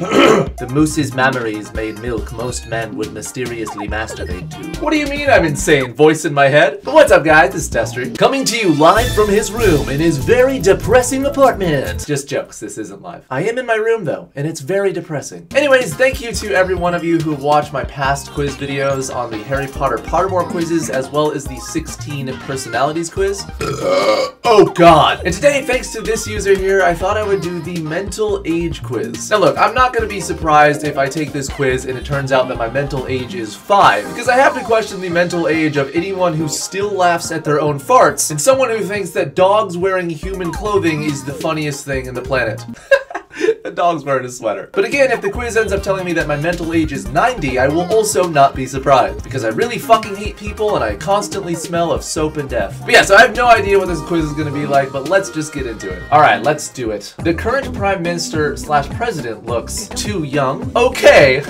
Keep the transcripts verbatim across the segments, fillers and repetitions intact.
The moose's mammaries made milk most men would mysteriously masturbate to. What do you mean I'm insane? Voice in my head? But what's up guys, this is Destery, coming to you live from his room in his very depressing apartment. Just jokes, this isn't live. I am in my room though, and it's very depressing. Anyways, thank you to every one of you who watched my past quiz videos on the Harry Potter Pottermore quizzes, as well as the sixteen personalities quiz. Oh god. And today, thanks to this user here, I thought I would do the mental age quiz. Now look, I'm not gonna be surprised if I take this quiz and it turns out that my mental age is five, because I have to question the mental age of anyone who still laughs at their own farts, and someone who thinks that dogs wearing human clothing is the funniest thing on the planet. The dog's wearing a sweater. But again, if the quiz ends up telling me that my mental age is ninety, I will also not be surprised, because I really fucking hate people and I constantly smell of soap and death. But yeah, so I have no idea what this quiz is gonna be like, but let's just get into it. Alright, let's do it. The current Prime Minister slash President looks too young, okay,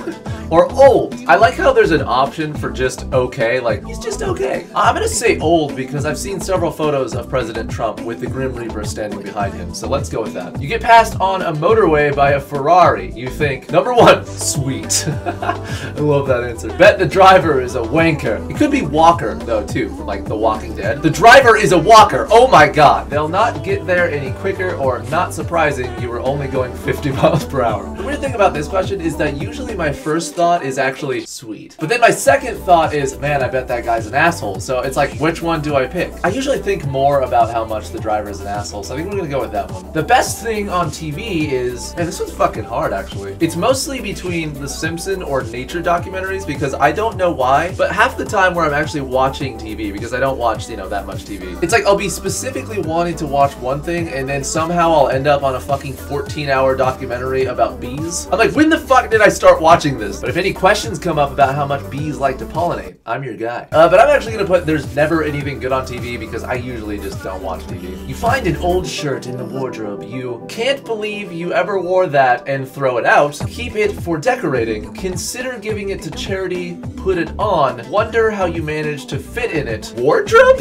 or old. I like how there's an option for just okay, like, he's just okay. I'm gonna say old because I've seen several photos of President Trump with the Grim Reaper standing behind him, so let's go with that. You get passed on a motorway by a Ferrari. You think, number one, sweet. I love that answer. Bet the driver is a wanker. It could be walker, though, too, from, like, The Walking Dead. The driver is a walker. Oh my god. They'll not get there any quicker, or not surprising, you were only going fifty miles per hour. The weird thing about this question is that usually my first thought is actually sweet. But then my second thought is, man, I bet that guy's an asshole. So it's like, which one do I pick? I usually think more about how much the driver is an asshole, so I think we're gonna go with that one. The best thing on T V is... Man, this one's fucking hard, actually. It's mostly between The Simpsons or nature documentaries, because I don't know why, but half the time where I'm actually watching T V, because I don't watch, you know, that much T V, it's like I'll be specifically wanting to watch one thing, and then somehow I'll end up on a fucking fourteen hour documentary about bees. I'm like, when the fuck did I start watching this? But if any questions come up about how much bees like to pollinate, I'm your guy. Uh, but I'm actually gonna put there's never anything good on T V, because I usually just don't watch T V. You find an old shirt in the wardrobe, you can't believe you ever wore that, and throw it out. Keep it for decorating. Consider giving it to charity. Put it on. Wonder how you managed to fit in it. Wardrobe?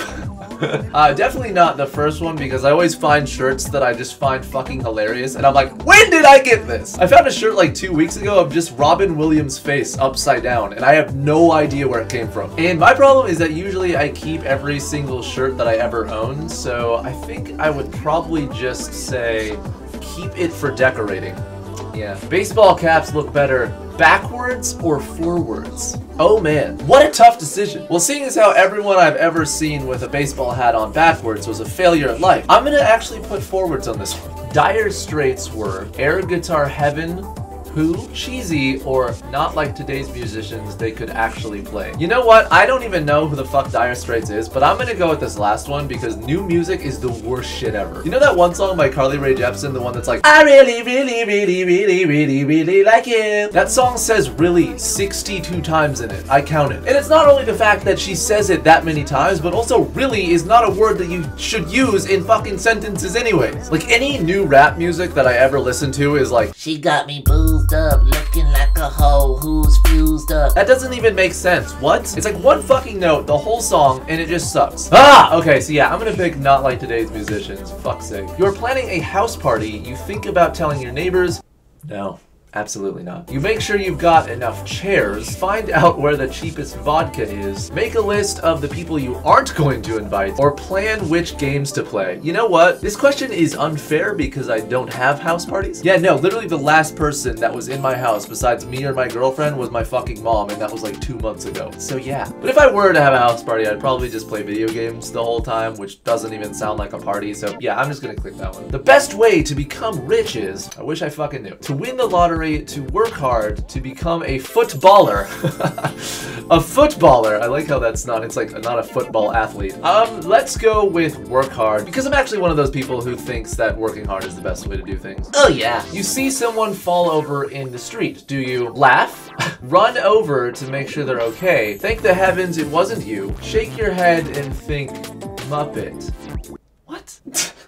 Uh, definitely not the first one, because I always find shirts that I just find fucking hilarious, and I'm like, when did I get this? I found a shirt like two weeks ago of just Robin Williams' face upside down, and I have no idea where it came from. And my problem is that usually I keep every single shirt that I ever own, so I think I would probably just say, keep it for decorating. Yeah. Baseball caps look better backwards or forwards? Oh man, what a tough decision. Well, seeing as how everyone I've ever seen with a baseball hat on backwards was a failure at life, I'm gonna actually put forwards on this one. Dire Straits were air guitar heaven, who, cheesy, or not like today's musicians they could actually play. You know what? I don't even know who the fuck Dire Straits is, but I'm gonna go with this last one, because new music is the worst shit ever. You know that one song by Carly Rae Jepsen, the one that's like, I really, really, really, really, really, really like you? That song says really sixty-two times in it. I counted. And it's not only the fact that she says it that many times, but also really is not a word that you should use in fucking sentences anyways. Like, any new rap music that I ever listen to is like, she got me boo up, looking like a hoe who's fused up. That doesn't even make sense. What? It's like one fucking note, the whole song, and it just sucks. Ah! Okay, so yeah, I'm gonna pick not like today's musicians. Fuck's sake. You're planning a house party. You think about telling your neighbors, no. Absolutely not. You make sure you've got enough chairs, find out where the cheapest vodka is, make a list of the people you aren't going to invite, or plan which games to play. You know what? This question is unfair because I don't have house parties. Yeah, no, literally the last person that was in my house besides me or my girlfriend was my fucking mom, and that was like two months ago. So yeah. But if I were to have a house party, I'd probably just play video games the whole time, which doesn't even sound like a party, so yeah, I'm just gonna click that one. The best way to become rich is, I wish I fucking knew, to win the lottery, to work hard, to become a footballer. A footballer. I like how that's not, it's like not a football athlete. Um, let's go with work hard, because I'm actually one of those people who thinks that working hard is the best way to do things. Oh yeah. You see someone fall over in the street. Do you laugh? Run over to make sure they're okay. Thank the heavens it wasn't you. Shake your head and think, Muppet. What?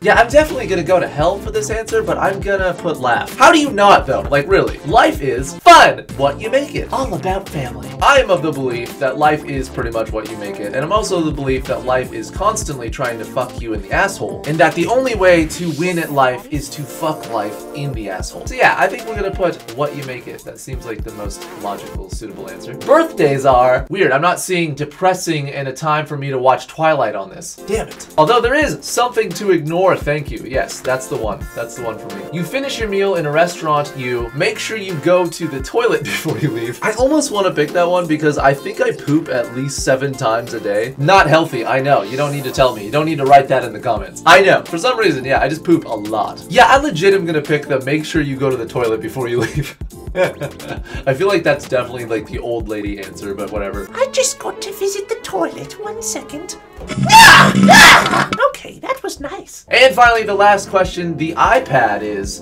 Yeah, I'm definitely gonna go to hell for this answer, but I'm gonna put laugh. How do you not, though? Like, really, life is fun, what you make it. All about family. I am of the belief that life is pretty much what you make it, and I'm also of the belief that life is constantly trying to fuck you in the asshole, and that the only way to win at life is to fuck life in the asshole. So yeah, I think we're gonna put what you make it. That seems like the most logical, suitable answer. Birthdays are weird. I'm not seeing depressing and a time for me to watch Twilight on this. Damn it. Although there is something to ignore, thank you. Yes, that's the one. That's the one for me. You finish your meal in a restaurant, you make sure you go to the toilet before you leave. I almost want to pick that one because I think I poop at least seven times a day. Not healthy, I know. You don't need to tell me. You don't need to write that in the comments. I know. For some reason, yeah, I just poop a lot. Yeah, I legit am gonna pick the make sure you go to the toilet before you leave. I feel like that's definitely like the old lady answer, but whatever. I just got to visit the toilet. One second. Okay, that was nice. And finally, the last question. The iPad is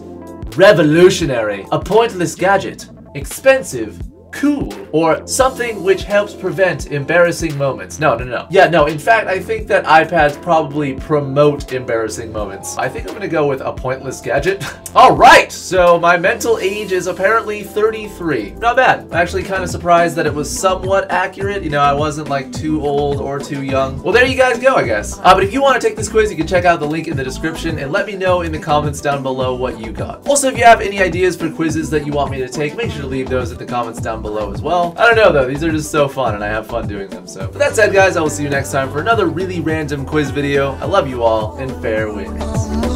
revolutionary, a pointless gadget, expensive, cool, or something which helps prevent embarrassing moments. No, no, no. Yeah, no, in fact, I think that iPads probably promote embarrassing moments. I think I'm gonna go with a pointless gadget. All right, so my mental age is apparently thirty-three. Not bad. I'm actually kind of surprised that it was somewhat accurate. You know, I wasn't like too old or too young. Well, there you guys go, I guess. Uh, but if you want to take this quiz, you can check out the link in the description and let me know in the comments down below what you got. Also, if you have any ideas for quizzes that you want me to take, make sure to leave those in the comments down below. below as well. I don't know though, these are just so fun and I have fun doing them, so. But that said guys, I will see you next time for another really random quiz video. I love you all and fair winds.